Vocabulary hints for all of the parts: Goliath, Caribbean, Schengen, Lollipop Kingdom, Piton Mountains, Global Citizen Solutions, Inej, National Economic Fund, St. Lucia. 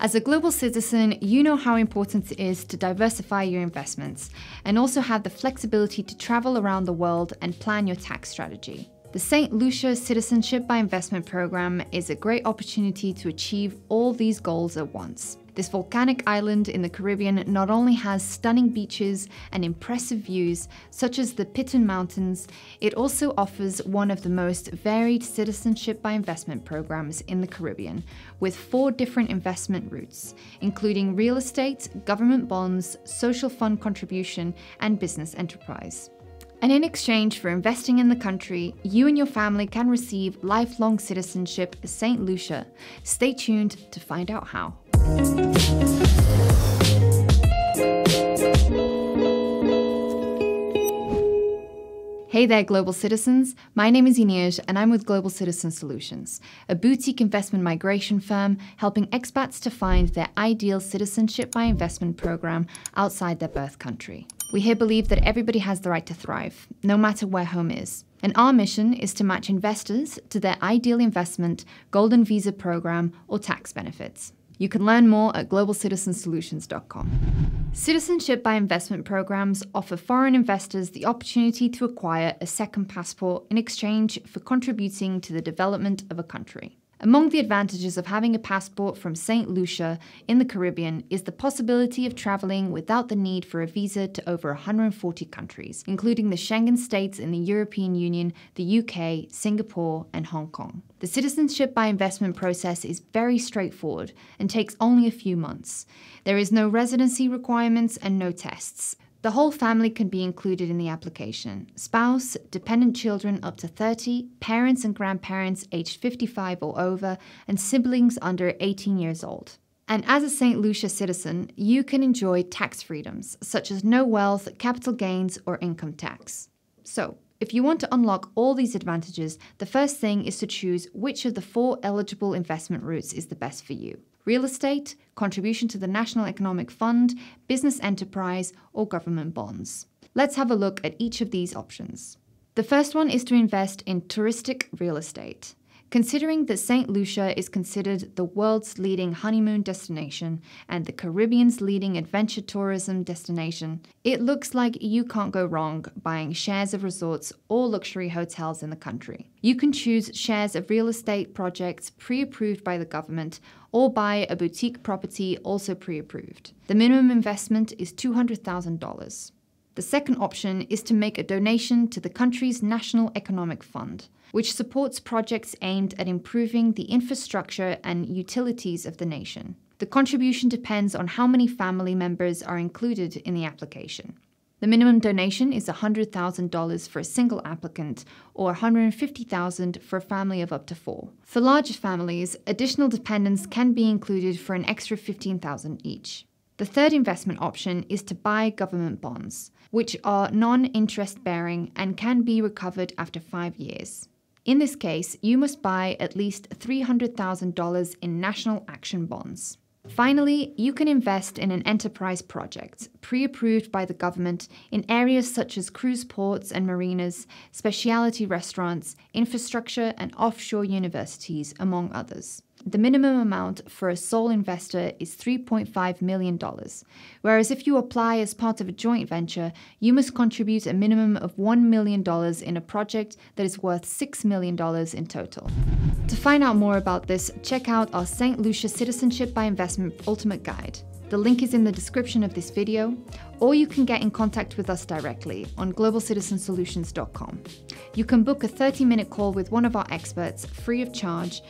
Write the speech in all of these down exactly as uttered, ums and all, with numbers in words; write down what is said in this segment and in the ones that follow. As a global citizen, you know how important it is to diversify your investments and also have the flexibility to travel around the world and plan your tax strategy. The Saint Lucia Citizenship by Investment Program is a great opportunity to achieve all these goals at once. This volcanic island in the Caribbean not only has stunning beaches and impressive views, such as the Piton Mountains, it also offers one of the most varied citizenship by investment programs in the Caribbean, with four different investment routes, including real estate, government bonds, social fund contribution, and business enterprise. And in exchange for investing in the country, you and your family can receive lifelong citizenship as Saint Lucia. Stay tuned to find out how. Hey there, Global Citizens. My name is Inej and I'm with Global Citizen Solutions, a boutique investment migration firm helping expats to find their ideal citizenship by investment program outside their birth country. We here believe that everybody has the right to thrive, no matter where home is. And our mission is to match investors to their ideal investment, golden visa program, or tax benefits. You can learn more at global citizen solutions dot com. Citizenship by investment programs offer foreign investors the opportunity to acquire a second passport in exchange for contributing to the development of a country. Among the advantages of having a passport from Saint Lucia in the Caribbean is the possibility of traveling without the need for a visa to over one hundred forty countries, including the Schengen states in the European Union, the U K, Singapore, and Hong Kong. The citizenship by investment process is very straightforward and takes only a few months. There is no residency requirements and no tests. The whole family can be included in the application: spouse, dependent children up to thirty, parents and grandparents aged fifty-five or over, and siblings under eighteen years old. And as a Saint Lucia citizen, you can enjoy tax freedoms, such as no wealth, capital gains, or income tax. So, if you want to unlock all these advantages, the first thing is to choose which of the four eligible investment routes is the best for you: real estate, contribution to the National Economic Fund, business enterprise, or government bonds. Let's have a look at each of these options. The first one is to invest in touristic real estate. Considering that Saint Lucia is considered the world's leading honeymoon destination and the Caribbean's leading adventure tourism destination, it looks like you can't go wrong buying shares of resorts or luxury hotels in the country. You can choose shares of real estate projects pre-approved by the government or buy a boutique property also pre-approved. The minimum investment is two hundred thousand dollars. The second option is to make a donation to the country's National Economic Fund, which supports projects aimed at improving the infrastructure and utilities of the nation. The contribution depends on how many family members are included in the application. The minimum donation is one hundred thousand dollars for a single applicant or one hundred fifty thousand dollars for a family of up to four. For larger families, additional dependents can be included for an extra fifteen thousand dollars each. The third investment option is to buy government bonds, which are non-interest bearing and can be recovered after five years. In this case, you must buy at least three hundred thousand dollars in national action bonds. Finally, you can invest in an enterprise project, pre-approved by the government, in areas such as cruise ports and marinas, specialty restaurants, infrastructure and offshore universities, among others. The minimum amount for a sole investor is three point five million dollars, whereas if you apply as part of a joint venture, you must contribute a minimum of one million dollars in a project that is worth six million dollars in total. To find out more about this, check out our Saint Lucia Citizenship by Investment Ultimate Guide. The link is in the description of this video, or you can get in contact with us directly on global citizen solutions dot com. You can book a thirty minute call with one of our experts free of charge.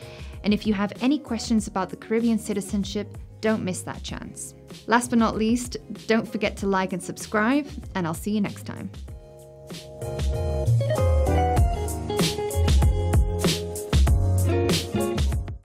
And if you have any questions about the Caribbean citizenship, don't miss that chance. Last but not least, don't forget to like and subscribe, and I'll see you next time.